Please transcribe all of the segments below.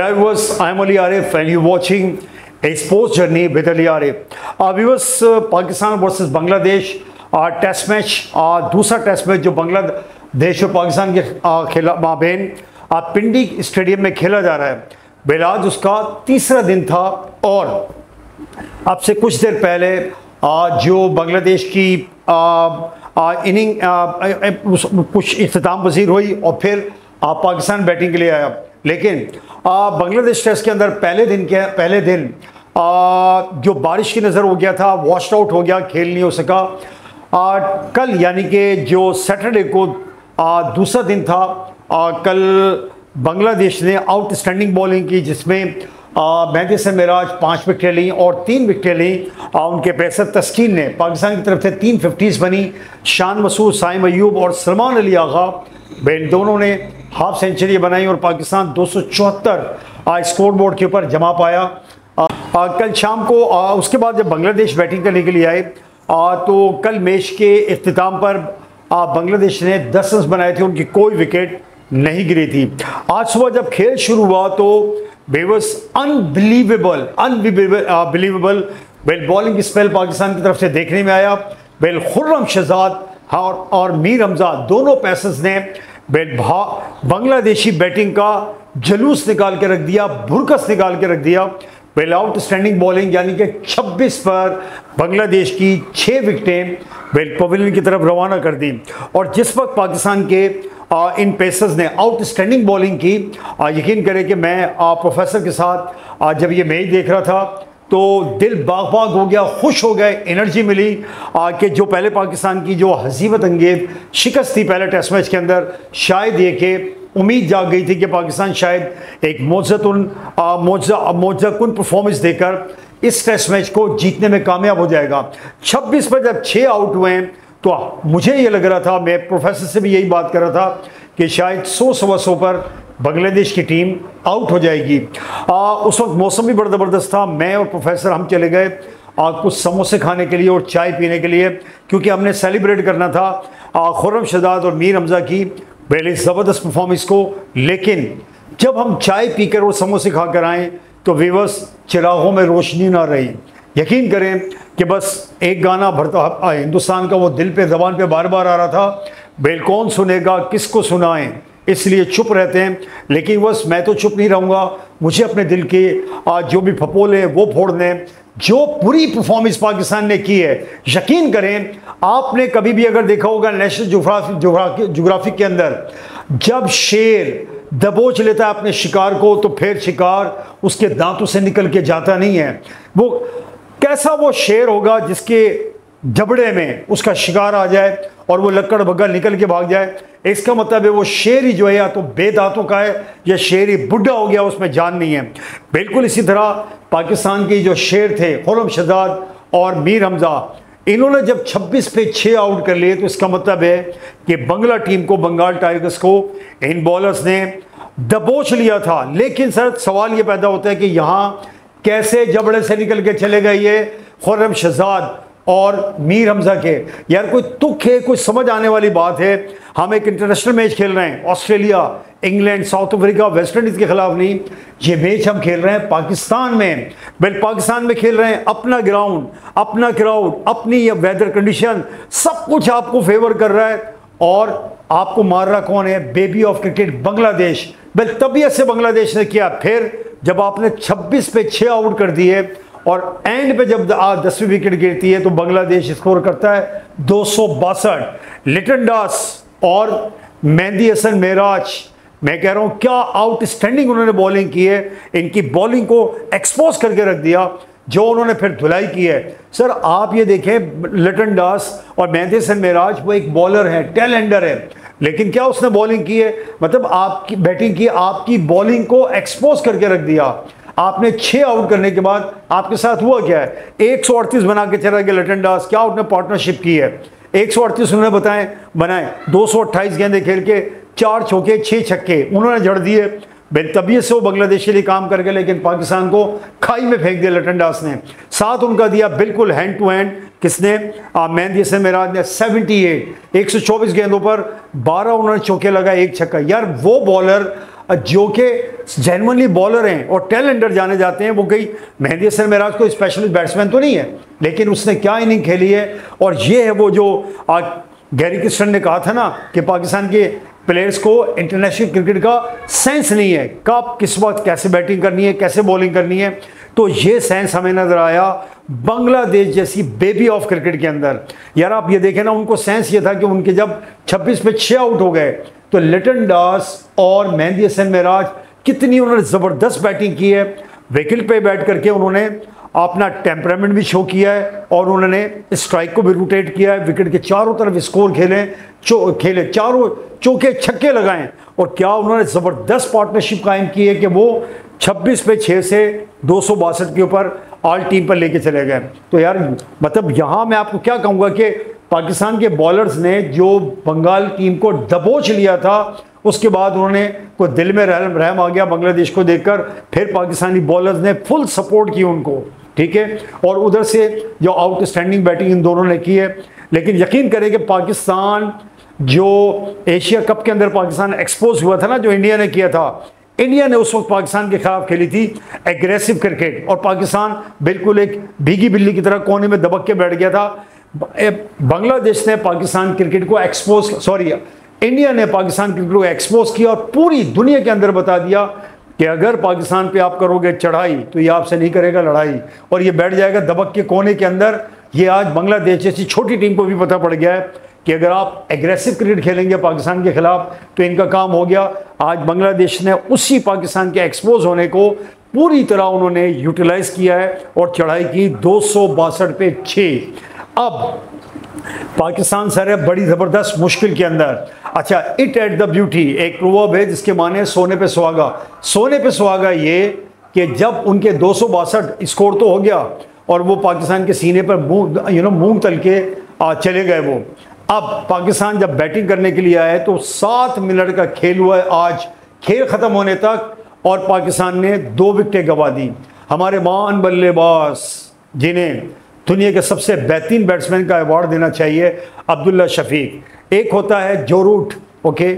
Hello viewers, I am Ali Arif and you are watching a sports journey with Ali Arif. Our viewers, Pakistan versus Bangladesh, our test match, our दूसरा test match जो बांग्लादेश और पाकिस्तान के खेला माबेन पिंडी stadium में खेला जा रहा है। बेलाज उसका तीसरा दिन था और अब से कुछ देर पहले जो बांग्लादेश की इनिंग कुछ इख्तिताम पसीर हुई और फिर पाकिस्तान बैटिंग के लिए आया। लेकिन बांग्लादेश टेस्ट के अंदर पहले दिन जो बारिश की नज़र हो गया था, वॉश्ड आउट हो गया, खेल नहीं हो सका। कल यानी कि जो सैटरडे को दूसरा दिन था, कल बांग्लादेश ने आउटस्टैंडिंग बॉलिंग की जिसमें मेहदी हसन मिराज 5 विकेटें लीं और 3 विकेटें लीं उनके पेसर तस्कीन ने। पाकिस्तान की तरफ से 3 50s बनी, शान मसूद, साइम अयूब और सलमान अली आगा इन दोनों ने हाफ सेंचुरी बनाई और पाकिस्तान 274 स्कोर बोर्ड के ऊपर जमा पाया। कल शाम को उसके बाद जब बांग्लादेश बैटिंग करने के लिए आए तो कल मैच के इख्तिताम पर बांग्लादेश ने 10 रन बनाए थे, उनकी कोई विकेट नहीं गिरी थी। आज सुबह जब खेल शुरू हुआ तो बेवस unbelievable well bowling spell Pakistan की तरफ से देखने में आया। वेल खुर्रम शहजाद और मीर हमजा दोनों पेसर्स ने बांग्लादेशी बैटिंग का जलूस निकाल के रख दिया, भुरकस निकाल के रख दिया। वेल आउटस्टैंडिंग बॉलिंग यानी कि 26 पर बांग्लादेश की 6 विकेटें वेल पवेलियन की तरफ रवाना कर दी और जिस वक्त पाकिस्तान के इन पेसर्स ने आउटस्टैंडिंग बॉलिंग की, यकीन करें कि मैं प्रोफेसर के साथ जब ये मैच देख रहा था तो दिल बाग हो गया, खुश हो गए, एनर्जी मिली कि जो पहले पाकिस्तान की जो हसीबत अंगेज शिकस्त थी पहले टेस्ट मैच के अंदर, शायद ये कि उम्मीद जाग गई थी कि पाकिस्तान शायद एक मोजज़ाकुन परफॉर्मेंस देकर इस टेस्ट मैच को जीतने में कामयाब हो जाएगा। 26 पर जब 6 आउट हुए हैं तो मुझे ये लग रहा था, मैं प्रोफेसर से भी यही बात कर रहा था कि शायद 100-125 पर बांग्लादेश की टीम आउट हो जाएगी। उस वक्त मौसम भी बड़ा ज़बरदस्त था, मैं और प्रोफेसर हम चले गए कुछ समोसे खाने के लिए और चाय पीने के लिए क्योंकि हमने सेलिब्रेट करना था खुर्रम शहजाद और मीर हमजा की पहले ज़बरदस्त परफॉर्मेंस को। लेकिन जब हम चाय पीकर और समोसे खा कर आएँ तो व्यूअर्स चिरागों में रोशनी ना रही। यकीन करें कि बस एक गाना भरता हिंदुस्तान का वो दिल पे ज़बान पे बार बार आ रहा था, बेल कौन सुनेगा किसको सुनाएं, इसलिए चुप रहते हैं। लेकिन बस मैं तो चुप नहीं रहूँगा, मुझे अपने दिल के जो भी फपोले वो फोड़ने। जो पूरी परफॉर्मेंस पाकिस्तान ने की है, यकीन करें आपने कभी भी अगर देखा होगा नेशनल ज्योग्राफिक के अंदर जब शेर दबोच लेता है अपने शिकार को तो फिर शिकार उसके दांतों से निकल के जाता नहीं है। वो कैसा वो शेर होगा जिसके जबड़े में उसका शिकार आ जाए और वो लक्कड़ बग्गा निकल के भाग जाए, इसका मतलब है वो शेर ही जो है या तो बेदांतों का है या शेर ही बुढ़ा हो गया, उसमें जान नहीं है। बिल्कुल इसी तरह पाकिस्तान के जो शेर थे खुर्रम शहजाद और मीर हमजा, इन्होंने जब 26 पे 6 आउट कर लिए तो इसका मतलब है कि बंगाल टाइगर्स को इन बॉलर्स ने दबोच लिया था। लेकिन सर सवाल ये पैदा होता है कि यहाँ कैसे जबड़े से निकल के चले गए ये खुर्रम शहजाद और मीर हमजा के? यार कोई तुक है, कोई समझ आने वाली बात है। हम एक इंटरनेशनल मैच खेल रहे हैं, Australia, England, South Africa, West Indies के खिलाफ नहीं, ये मैच हम खेल रहे हैं पाकिस्तान में। बिल पाकिस्तान में खेल रहे हैं, अपना ग्राउंड, अपना क्राउड, अपनी ये वेदर कंडीशन सब कुछ आपको फेवर कर रहा है और आपको मार रहा कौन है? Baby of cricket Bangladesh. बिल तबीयत से बांग्लादेश ने किया। फिर जब आपने 26 पे 6 आउट कर दिए और एंड पे जब 10वीं विकेट गिरती है तो बांग्लादेश स्कोर करता है 262। लिटन दास और मेहदी हसन मिराज, मैं कह रहा हूँ क्या आउटस्टैंडिंग उन्होंने बॉलिंग की है, इनकी बॉलिंग को एक्सपोज करके रख दिया जो उन्होंने फिर धुलाई की है। सर आप ये देखें, लिटन दास और मेहदी हसन मिराज वो एक बॉलर है, टेल एंडर है, लेकिन क्या उसने बॉलिंग की है? मतलब आपकी बैटिंग की, आपकी बॉलिंग को एक्सपोज करके रख दिया। आपने 6 आउट करने के बाद आपके साथ हुआ क्या है? 138 बना के चला गया लिटन दास। क्या उसने पार्टनरशिप की है? 138 उन्होंने बनाए, 228 गेंदे खेल के, 4 चौके, 6 छक्के उन्होंने जड़ दिए। बेतबीयत से वो बांग्लादेश के लिए काम करके लेकिन पाकिस्तान को खाई में फेंक दिया लिटन दास ने। साथ उनका दिया बिल्कुल हैंड टू हैंड, किसने? मेहदी हसन मिराज ने 78, 124 गेंदों पर 12 उन्होंने चौके लगाए, 1 छक्का। यार वो बॉलर जो कि जेन्युइनली बॉलर हैं और टेल अंडर जाने जाते हैं। वो कई मेहदी हसन मिराज को स्पेशलिस्ट बैट्समैन तो नहीं है, लेकिन उसने क्या इनिंग खेली है। और ये है वो जो आज गैरी क्रिस्टन ने कहा था ना कि पाकिस्तान के प्लेयर्स को इंटरनेशनल क्रिकेट का सेंस नहीं है, कब किस वक्त कैसे बैटिंग करनी है, कैसे बॉलिंग करनी है। तो ये सेंस हमें नज़र आया बांग्लादेश जैसी बेबी ऑफ क्रिकेट के अंदर। यार आप ये देखें ना, उनको सेंस ये था कि उनके जब 26 पे 6 आउट हो गए तो लिटन दास और मेहदी हसन मिराज कितनी उन्होंने ज़बरदस्त बैटिंग की है। विकेट पे बैठ करके उन्होंने अपना टेम्परामेंट भी शो किया है और उन्होंने स्ट्राइक को भी रोटेट किया है। विकेट के चारों तरफ स्कोर खेले, चारों चौके छक्के लगाएं। और क्या उन्होंने ज़बरदस्त पार्टनरशिप कायम की है कि वो 26 पे 6 से 262 के ऊपर ऑल टीम पर लेके चले गए। तो यार मतलब यहाँ मैं आपको क्या कहूँगा कि पाकिस्तान के बॉलर्स ने जो बंगाल टीम को दबोच लिया था, उसके बाद उन्होंने को दिल में रहम आ गया बांग्लादेश को देखकर। फिर पाकिस्तानी बॉलर्स ने फुल सपोर्ट की उनको, ठीक है। और उधर से जो आउटस्टैंडिंग बैटिंग इन दोनों ने की है। लेकिन यकीन करें कि पाकिस्तान जो एशिया कप के अंदर पाकिस्तान एक्सपोज हुआ था ना, जो इंडिया ने किया था, इंडिया ने उस वक्त पाकिस्तान के खिलाफ खेली थी एग्रेसिव क्रिकेट और पाकिस्तान बिल्कुल एक भीगी बिल्ली की तरह कोने में दबक के बैठ गया था। बांग्लादेश ने पाकिस्तान क्रिकेट को एक्सपोज, सॉरी इंडिया ने पाकिस्तान क्रिकेट को एक्सपोज किया और पूरी दुनिया के अंदर बता दिया कि अगर पाकिस्तान पे आप करोगे चढ़ाई तो ये आपसे नहीं करेगा लड़ाई, और ये बैठ जाएगा दबक के कोने के अंदर। ये आज बांग्लादेश जैसी छोटी टीम को भी पता पड़ गया है कि अगर आप एग्रेसिव क्रिकेट खेलेंगे पाकिस्तान के खिलाफ तो इनका काम हो गया। आज बांग्लादेश ने उसी पाकिस्तान के एक्सपोज होने को पूरी तरह उन्होंने यूटिलाइज़ किया है और चढ़ाई की 262 पे 6। अब पाकिस्तान सर है बड़ी ज़बरदस्त मुश्किल के अंदर। अच्छा, इट एट द ब्यूटी एक प्रोवर्ब है जिसके माने सोने पे सुहागा। सोने पे सुहागा ये कि जब उनके 262 स्कोर तो हो गया और वो पाकिस्तान के सीने पर मूंग तल के चले गए वो। अब पाकिस्तान जब बैटिंग करने के लिए आए तो 7 मिनट का खेल हुआ है आज खेल ख़त्म होने तक, और पाकिस्तान ने 2 विकेटें गंवा दी। हमारे महान बल्लेबाज जिन्हें दुनिया के सबसे बेहतरीन बैट्समैन का अवार्ड देना चाहिए, अब्दुल्ला शफीक, एक होता है जो रूट, ओके,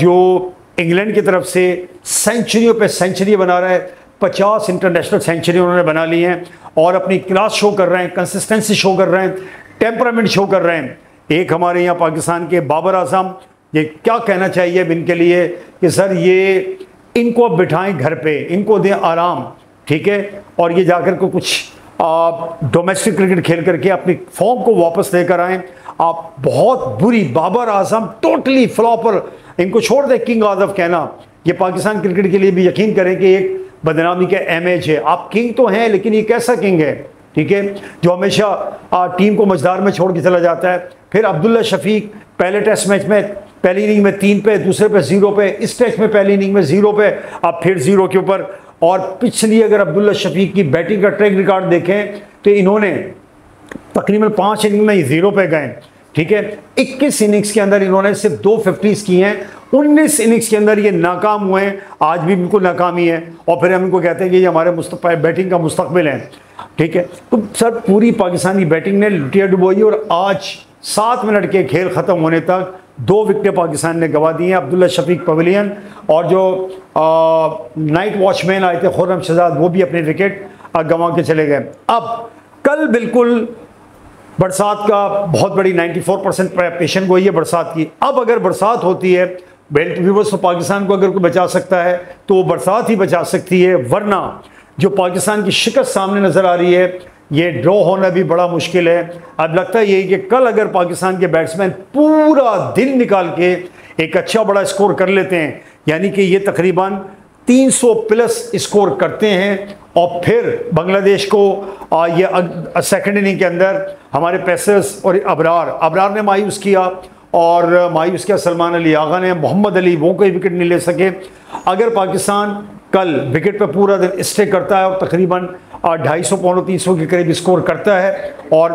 जो इंग्लैंड की तरफ से सेंचुरियों पे सेंचुरी बना रहा है। 50 इंटरनेशनल सेंचुरी उन्होंने बना ली हैं और अपनी क्लास शो कर रहे हैं, कंसिस्टेंसी शो कर रहे हैं, टेम्परामेंट शो कर रहे हैं। एक हमारे यहाँ पाकिस्तान के बाबर आजम, ये क्या कहना चाहिए अब इनके लिए कि सर ये इनको अब बिठाएँ घर पर, इनको दें आराम, ठीक है, और ये जाकर को कुछ आप डोमेस्टिक क्रिकेट खेल करके अपनी फॉर्म को वापस लेकर आएँ। आप बहुत बुरी बाबर आजम टोटली फ्लॉपर, इनको छोड़ दे किंग आजम कहना, ये पाकिस्तान क्रिकेट के लिए भी यकीन करें कि एक बदनामी का एमएच है। आप किंग तो हैं लेकिन ये कैसा किंग है, ठीक है, जो हमेशा टीम को मझधार में छोड़ के चला जाता है। फिर अब्दुल्ला शफीक पहले टेस्ट मैच में पहली इनिंग में 3 पे, दूसरे पे 0 पे, इस टेस्ट में पहली इनिंग में 0 पे, आप फिर 0 के ऊपर। और पिछली अगर अब्दुल्ला शफीक की बैटिंग का ट्रैक रिकॉर्ड देखें तो इन्होंने तकरीबन 5 इनिंग में ही 0 पे गए, ठीक है। 21 इनिंग्स के अंदर इन्होंने सिर्फ 2 50s की हैं, 19 इनिंग्स के अंदर ये नाकाम हुए हैं, आज भी बिल्कुल नाकामी है। और फिर हम इनको कहते हैं कि ये हमारे बैटिंग का मुस्तकबिल है, ठीक है। तो सर पूरी पाकिस्तानी बैटिंग ने लुटिया डुबोई और आज 7 मिनट के खेल ख़त्म होने तक 2 विकेटें पाकिस्तान ने गंवा दी हैं। अब्दुल्ला शफीक पवेलियन और जो नाइट वॉचमैन आए थे खुर्रम शहजाद, वो भी अपने विकेट गंवा के चले गए। अब कल बिल्कुल बरसात का बहुत बड़ी 94% प्रेपरेशन हुई है बरसात की। अब अगर बरसात होती है बेल्ट व्यूवर्स, तो पाकिस्तान को अगर कोई बचा सकता है तो वो बरसात ही बचा सकती है, वरना जो पाकिस्तान की शिकस्त सामने नज़र आ रही है, ये ड्रॉ होना भी बड़ा मुश्किल है। अब लगता है यही कि कल अगर पाकिस्तान के बैट्समैन पूरा दिन निकाल के एक अच्छा बड़ा स्कोर कर लेते हैं, यानी कि ये तकरीबन 300 प्लस स्कोर करते हैं, और फिर बांग्लादेश को ये सेकेंड इनिंग के अंदर हमारे पेसर्स और अबरार ने मायूस किया, और मायूस किया सलमान अली आगा ने, मोहम्मद अली वो कोई विकेट नहीं ले सके। अगर पाकिस्तान कल विकेट पर पूरा दिन स्टे करता है और तकरीबन 250 पौने 300 के करीब स्कोर करता है, और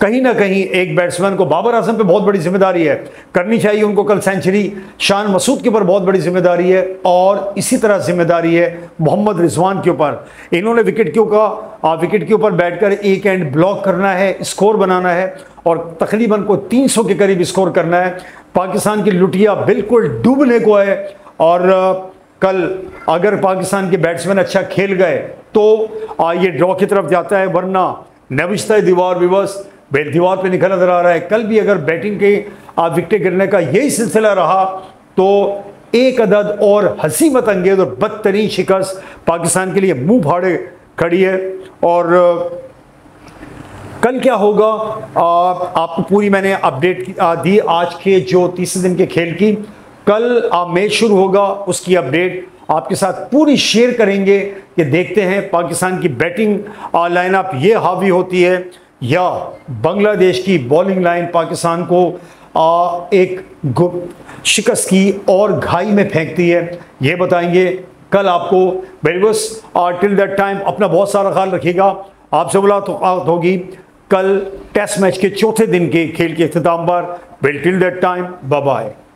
कहीं ना कहीं एक बैट्समैन को बाबर आजम पे बहुत बड़ी जिम्मेदारी है, करनी चाहिए उनको कल सेंचुरी, शान मसूद के ऊपर बहुत बड़ी जिम्मेदारी है, और इसी तरह जिम्मेदारी है मोहम्मद रिजवान के ऊपर। इन्होंने विकेट के ऊपर बैठकर एक एंड ब्लॉक करना है, स्कोर बनाना है, और तकरीबन को 300 के करीब स्कोर करना है। पाकिस्तान की लुटिया बिल्कुल डूबने को है, और कल अगर पाकिस्तान के बैट्समैन अच्छा खेल गए तो ये ड्रॉ की तरफ जाता है, वरना नविश्ता दीवार विवश दीवार पे निकल नजर आ रहा है। कल भी अगर बैटिंग के विकेट गिरने का यही सिलसिला रहा तो एक अदद और हसीमत अंगेज और बदतरीन शिकस्त पाकिस्तान के लिए मुंह फाड़े खड़ी है। और कल क्या होगा आपको पूरी मैंने अपडेट दी आज के जो तीसरे दिन के खेल की। कल मैच शुरू होगा, उसकी अपडेट आपके साथ पूरी शेयर करेंगे कि देखते हैं पाकिस्तान की बैटिंग लाइनअप ये हावी होती है या बांग्लादेश की बॉलिंग लाइन पाकिस्तान को एक शिकस्त की और घाई में फेंकती है, ये बताएंगे कल आपको। वेरीबस टिल दैट टाइम अपना बहुत सारा ख्याल रखिएगा, आपसे मुलाकात होगी कल टेस्ट मैच के चौथे दिन के खेल के अख्ताम पर। Till that time bye bye.